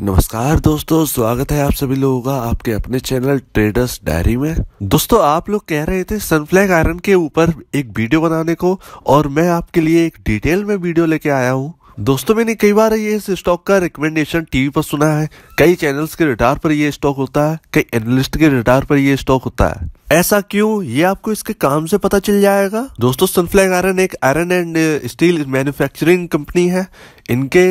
नमस्कार दोस्तों, स्वागत है आप सभी लोगों का आपके अपने चैनल ट्रेडर्स डायरी में। दोस्तों, आप लोग कह रहे थे सनफ्लैग आयरन के ऊपर एक वीडियो बनाने को, और मैं आपके लिए एक डिटेल में वीडियो लेके आया हूँ। दोस्तों, मैंने कई बार ये इस स्टॉक का रिकमेंडेशन टीवी पर सुना है, कई चैनल्स के रडार पर ये स्टॉक होता है, कई एनालिस्ट के रडार पर ये स्टॉक होता है। ऐसा क्यों, ये आपको इसके काम से पता चल जाएगा। दोस्तों, सनफ्लैग आयरन एक iron and steel manufacturing company है। इनके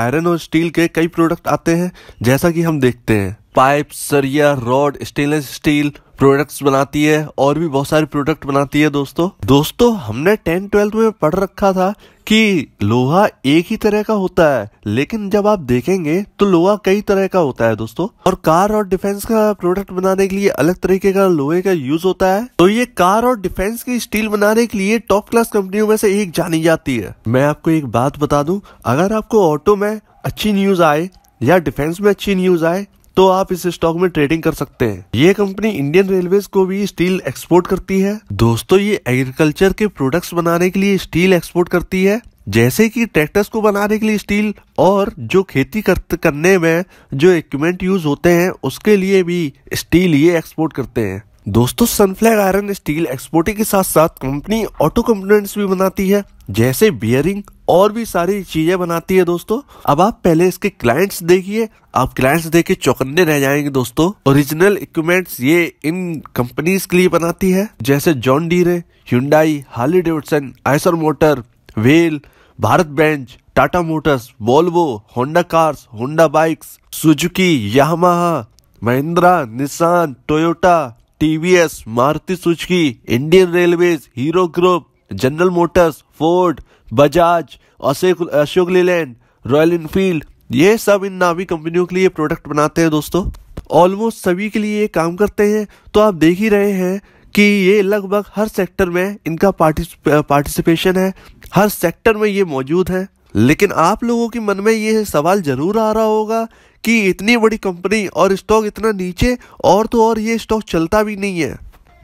आयरन और स्टील के कई प्रोडक्ट आते हैं, जैसा कि हम देखते हैं पाइप, सरिया, रॉड, स्टेनलेस स्टील प्रोडक्ट्स बनाती है और भी बहुत सारे प्रोडक्ट बनाती है। दोस्तों हमने 10-12 में पढ़ रखा था कि लोहा एक ही तरह का होता है, लेकिन जब आप देखेंगे तो लोहा कई तरह का होता है दोस्तों। और कार और डिफेंस का प्रोडक्ट बनाने के लिए अलग तरीके का लोहे का यूज होता है। तो ये कार और डिफेंस की स्टील बनाने के लिए टॉप क्लास कंपनियों में से एक जानी जाती है। मैं आपको एक बात बता दूं, अगर आपको ऑटो में अच्छी न्यूज आए या डिफेंस में अच्छी न्यूज आए तो आप इस स्टॉक में ट्रेडिंग कर सकते हैं। ये कंपनी इंडियन रेलवेज को भी स्टील एक्सपोर्ट करती है। दोस्तों, ये एग्रीकल्चर के प्रोडक्ट्स बनाने के लिए स्टील एक्सपोर्ट करती है, जैसे कि ट्रैक्टर्स को बनाने के लिए स्टील, और जो खेती करने में जो इक्विपमेंट यूज होते हैं उसके लिए भी स्टील ये एक्सपोर्ट करते हैं। दोस्तों, सनफ्लैग आयरन स्टील एक्सपोर्टिंग के साथ साथ कंपनी ऑटो कंपोनेंट्स भी बनाती है, जैसे बियरिंग और भी सारी चीजें बनाती है। दोस्तों, अब आप पहले इसके क्लाइंट्स देखिए, आप क्लाइंट्स देख चौकन्ने रह जाएंगे। दोस्तों, ओरिजिनल इक्विपमेंट्स ये इन कंपनीज के लिए बनाती है, जैसे John Deere, Hyundai, Harley Davidson, Eicher Motor, well, Bharat Benz, Tata Motors, Volvo, Honda cars, Honda bikes, Suzuki, Yamaha, Mahindra, Nissan, Toyota, TVS, Maruti Suzuki, Indian Railways, Hero Group, General Motors, Ford, Bajaj, Ashok Leyland, Royal Enfield, ये सब इन नामी कंपनियों के लिए product बनाते हैं। दोस्तों, almost सभी के लिए ये काम करते हैं, तो आप देख ही रहे हैं कि ये लगभग हर सेक्टर में इनका पार्टिसिपेशन है, हर सेक्टर में ये मौजूद है। लेकिन आप लोगों के मन में ये सवाल जरूर आ रहा होगा कि इतनी बड़ी कंपनी और स्टॉक इतना नीचे, और तो और ये स्टॉक चलता भी नहीं है।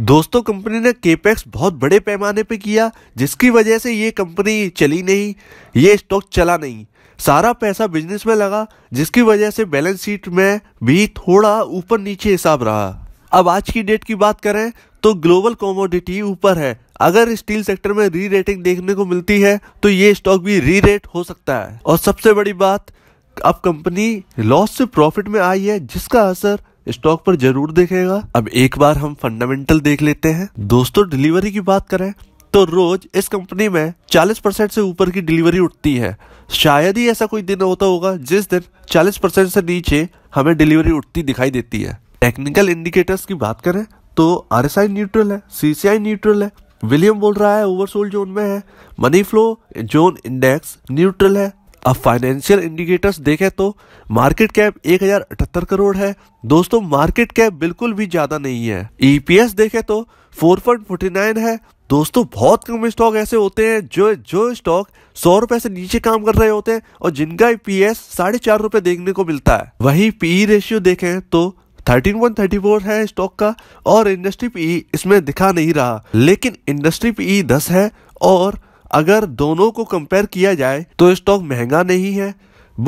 दोस्तों, कंपनी ने केपेक्स बहुत बड़े पैमाने पे किया, जिसकी वजह से ये कंपनी चली नहीं, ये स्टॉक चला नहीं, सारा पैसा बिजनेस में लगा, जिसकी वजह से बैलेंस शीट में भी थोड़ा ऊपर नीचे हिसाब रहा। अब आज की डेट की बात करें तो ग्लोबल कॉमोडिटी ऊपर है, अगर स्टील सेक्टर में री रेटिंग देखने को मिलती है तो ये स्टॉक भी री रेट हो सकता है। और सबसे बड़ी बात, अब कंपनी लॉस से प्रॉफिट में आई है, जिसका असर स्टॉक पर जरूर देखेगा। अब एक बार हम फंडामेंटल देख लेते हैं। दोस्तों, डिलीवरी की बात करें तो रोज इस कंपनी में 40% से ऊपर की डिलीवरी उठती है। शायद ही ऐसा कोई दिन होता होगा जिस दिन 40% से नीचे हमें डिलीवरी उठती दिखाई देती है। टेक्निकल इंडिकेटर्स की बात करें तो आरएसआई न्यूट्रल है, सीसीआई न्यूट्रल है, विलियम बोल रहा है ओवरसोल्ड जोन में है, money flow zone index neutral है। अब फाइनेंशियल इंडिकेटर्स देखें तो मार्केट कैप 1078 करोड़ है। दोस्तों, मार्केट कैप बिल्कुल भी ज्यादा नहीं है। ईपीएस देखें तो 4.49 है। दोस्तों, बहुत कम स्टॉक ऐसे होते हैं जो स्टॉक 100 रुपए से नीचे काम कर रहे होते हैं और जिनका ईपीएस 4.5 रुपए देखने को मिलता है। वही पीई रेशियो देखें तो 13.34 है स्टॉक का, और इंडस्ट्री पीई इसमें दिखा नहीं रहा, लेकिन इंडस्ट्री पीई 10 है, और अगर दोनों को कंपेयर किया जाए तो स्टॉक महंगा नहीं है।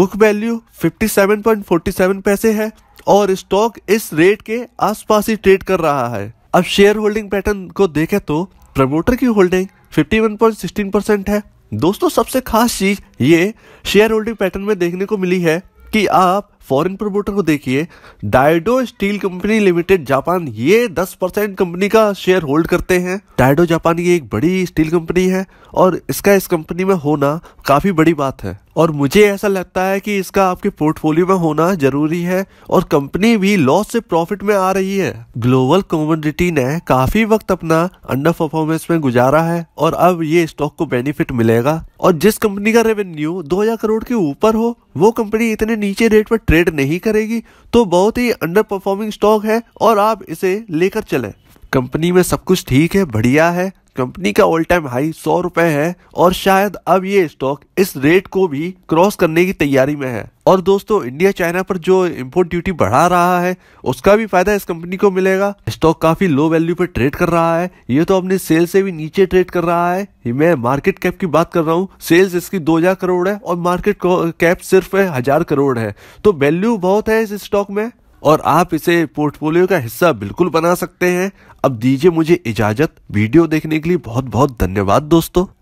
बुक वैल्यू 57.47 पैसे है और स्टॉक इस रेट के आसपास ही ट्रेड कर रहा है। अब शेयर होल्डिंग पैटर्न को देखें तो प्रमोटर की होल्डिंग 51.16% है। दोस्तों, सबसे खास चीज ये शेयर होल्डिंग पैटर्न में देखने को मिली है कि आप फॉरेन प्रमोटर को देखिए, Daido steel company limited Japan, ये 10% कंपनी का शेयर होल्ड करते हैं। डायडो जापान की एक बड़ी स्टील कंपनी है और इसका इस कंपनी में होना काफी बड़ी बात है, और मुझे ऐसा लगता है कि इसका आपके पोर्टफोलियो में होना जरूरी है। और कंपनी भी लॉस से प्रॉफिट में आ रही है। ग्लोबल कमोडिटी ने काफी वक्त अपना अंडर परफॉर्मेंस में गुजारा है और अब ये स्टॉक को बेनिफिट मिलेगा। और जिस कंपनी का रेवेन्यू 2000 करोड़ के ऊपर हो, वो कंपनी इतने नीचे रेट पर ट्रेड नहीं करेगी, तो बहुत ही अंडर परफॉर्मिंग स्टॉक है और आप इसे लेकर चलें। कंपनी में सब कुछ ठीक है, बढ़िया है, कंपनी का ऑल टाइम हाई 100 रुपए है और शायद अब ये स्टॉक इस रेट को भी क्रॉस करने की तैयारी में है। और दोस्तों, इंडिया चाइना पर जो इंपोर्ट ड्यूटी बढ़ा रहा है उसका भी फायदा इस कंपनी को मिलेगा। स्टॉक काफी लो वैल्यू पर ट्रेड कर रहा है, ये तो अपने सेल से भी नीचे ट्रेड कर रहा है। मैं मार्केट कैप की बात कर रहा हूँ, सेल्स इसकी 2000 करोड़ है और मार्केट कैप सिर्फ 1000 करोड़ है, तो वैल्यू बहुत है इस स्टॉक में और आप इसे पोर्टफोलियो का हिस्सा बिल्कुल बना सकते हैं। अब दीजिए मुझे इजाजत, वीडियो देखने के लिए बहुत बहुत धन्यवाद दोस्तों।